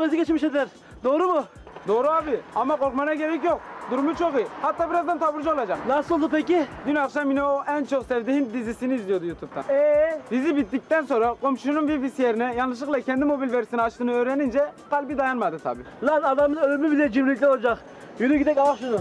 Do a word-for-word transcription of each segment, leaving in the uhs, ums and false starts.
psikoloji geçmiş eder. Doğru mu? Doğru abi, ama korkmana gerek yok. Durumu çok iyi. Hatta birazdan taburcu olacak. Nasıl oldu peki? Dün akşam yine o en çok sevdiğim dizisini izliyordu YouTube'dan. Eee? Dizi bittikten sonra komşunun bilgisayarına yanlışlıkla kendi mobil versiyonu açtığını öğrenince kalbi dayanmadı tabii. Lan adamın ölümü bile cimrilikle olacak. Yürü gidelim, al şunu.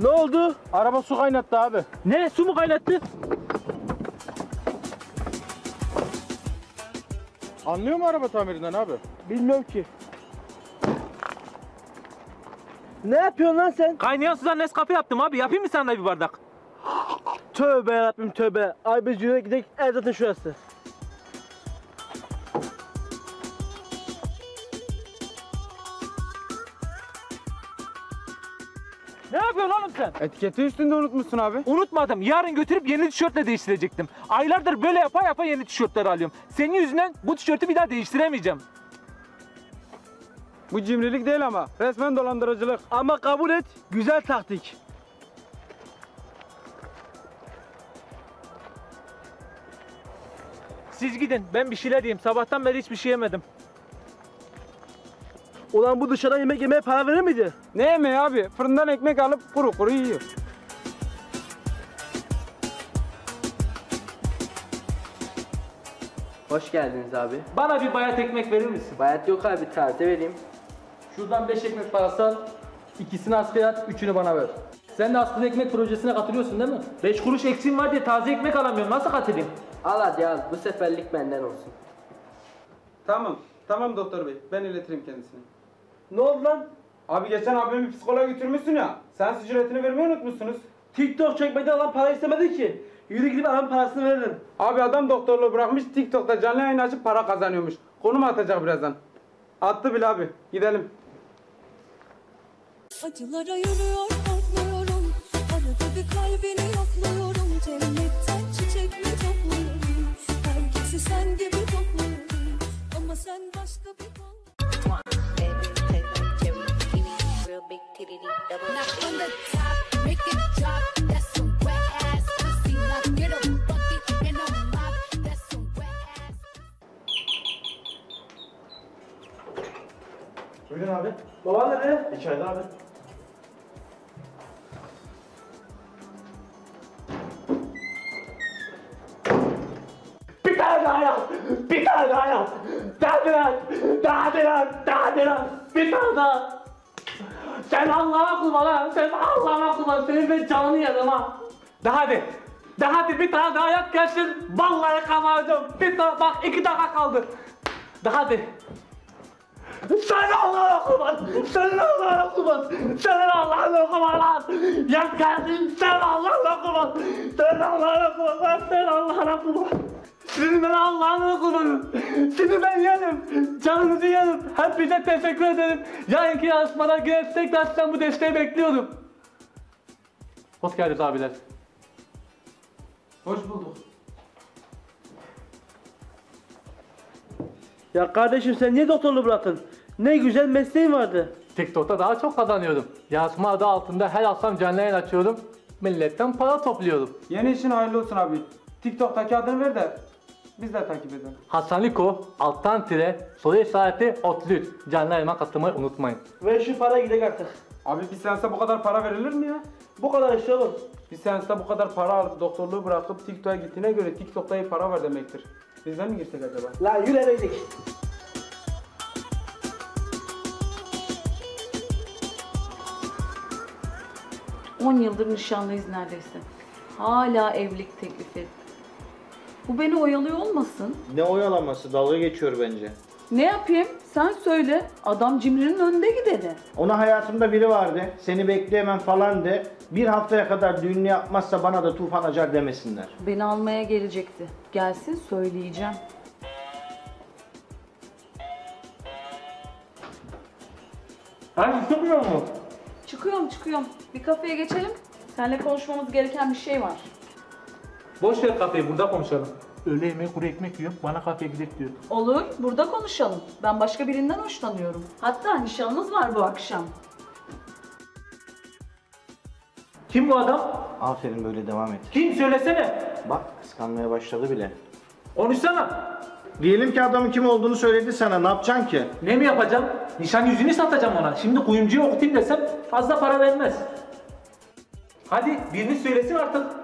Ne oldu? Araba su kaynattı abi. Ne? Su mu kaynattı? Anlıyor mu araba tamirinden abi? Bilmiyorum ki. Ne yapıyorsun lan sen? Kaynayan sudan Nescafe yaptım abi. Yapayım mı sen de bir bardak? Tövbe yarabbim tövbe. Ay biz yürüye gidelim. El zaten şurası. Ne yapıyorsun oğlum sen? Etiketi üstünde unutmuşsun abi. Unutmadım. Yarın götürüp yeni tişörtle değiştirecektim. Aylardır böyle yapa yapa yeni tişörtler alıyorum. Senin yüzünden bu tişörtü bir daha değiştiremeyeceğim. Bu cimrilik değil ama. Resmen dolandırıcılık. Ama kabul et, güzel taktik. Siz gidin. Ben bir şeyler yiyeyim. Sabahtan beri hiçbir şey yemedim. Ulan bu dışarıdan yemek yemeye para verir miydi? Ne yemeği abi? Fırından ekmek alıp kuru kuru yiyor. Hoş geldiniz abi. Bana bir bayat ekmek verir misin? Bayat yok abi, taze vereyim. Şuradan beş ekmek parası al, ikisini askıya at, üçünü bana ver. Sen de askıda ekmek projesine katılıyorsun değil mi? Beş kuruş eksiğim var diye taze ekmek alamıyorum, nasıl katılayım? Al hadi al, bu seferlik benden olsun. Tamam. Tamam doktor bey, ben iletirim kendisine. Ne oldu lan? Abi geçen abimi psikoloğa götürmüşsün ya, seans ücretini vermeyi unutmuşsunuz. TikTok çekmeden adam para istemedi ki. Yürü gidip adam parasını verelim. Abi adam doktorluğu bırakmış, TikTok'ta canlı yayın açıp para kazanıyormuş. Konum atacak birazdan. Attı bile abi, gidelim. Acılara yürüyor, korkmuyorum. Arada bir kalbini yokluyorum. Cennetten çiçek mi topluyorum? Herkesi sen gibi topluyorum. Sen başka bir kol. Buyurun abi. Baba nerede? İçeride abi. Bir tane daha yap. Bir tane daha yap. Daha biraz, daha biraz, daha biraz, bir tane daha. Sen Allah'a kurban lan, sen Allah'a kurban, senin ben canını yedim ha. Daha hadi, daha hadi bir tane daha yap gelsin, vallahi kabaracağım. Bir tane, bak iki dakika kaldı. Daha hadi. Sen Allah'a kurban, sen Allah'a kurban, sen Allah'a kurban lan. Yap gelsin, sen Allah'a kurban, sen Allah'a kurban, sen Allah'a kurban. Sizi ben Allah'ını kullanırım. Sizi ben yerim. Canınızı yerim. Hepinize teşekkür ederim. Yarınki yarışmada gene tekrar sizden bu desteği bekliyorum. Hoş geldiniz abiler. Hoş bulduk. Ya kardeşim sen niye doktorluğu bıraktın? Ne güzel mesleğin vardı. TikTok'ta daha çok kazanıyordum. Yarışma adı altında her akşam canlı yayın açıyordum. Milletten para topluyordum. Yeni işin hayırlı olsun abi. TikTok'taki adını ver de biz de takip edelim. Hasanliko, alttan tire, soru işareti, otlüt. Canlı elma katılmayı unutmayın. Ver şu para gidelim artık. Abi bir seansta bu kadar para verilir mi ya? Bu kadar işte oğlum. Bir seansta bu kadar para alıp doktorluğu bırakıp TikTok'a gittiğine göre TikTok'ta iyi para var demektir. Bizden mi girsek acaba? Lan yürü eve gidelim. on yıldır nişanlıyız neredeyse. Hala evlilik teklif etti. Bu beni oyalıyor olmasın? Ne oyalaması? Dalga geçiyor bence. Ne yapayım? Sen söyle. Adam cimrinin önünde gideni. Ona hayatımda biri vardı. Seni bekleyemem falan de. Bir haftaya kadar düğününü yapmazsa bana da tufan acar demesinler. Beni almaya gelecekti. Gelsin söyleyeceğim. Sen çıkmıyor mu? Çıkıyorum çıkıyorum. Bir kafeye geçelim. Seninle konuşmamız gereken bir şey var. Boş ver kafeyi, burada konuşalım. Öğle yemeği kuru ekmek yiyorum, bana kafeye gidelim diyor. Olur, burada konuşalım. Ben başka birinden hoşlanıyorum. Hatta nişanımız var bu akşam. Kim bu adam? Aferin, böyle devam et. Kim? Söylesene. Bak, kıskanmaya başladı bile. Konuşsana. Diyelim ki adamın kim olduğunu söyledi sana, ne yapacaksın ki? Ne mi yapacağım? Nişan yüzünü satacağım ona. Şimdi kuyumcuya okutayım desem fazla para vermez. Hadi birini söylesin artık.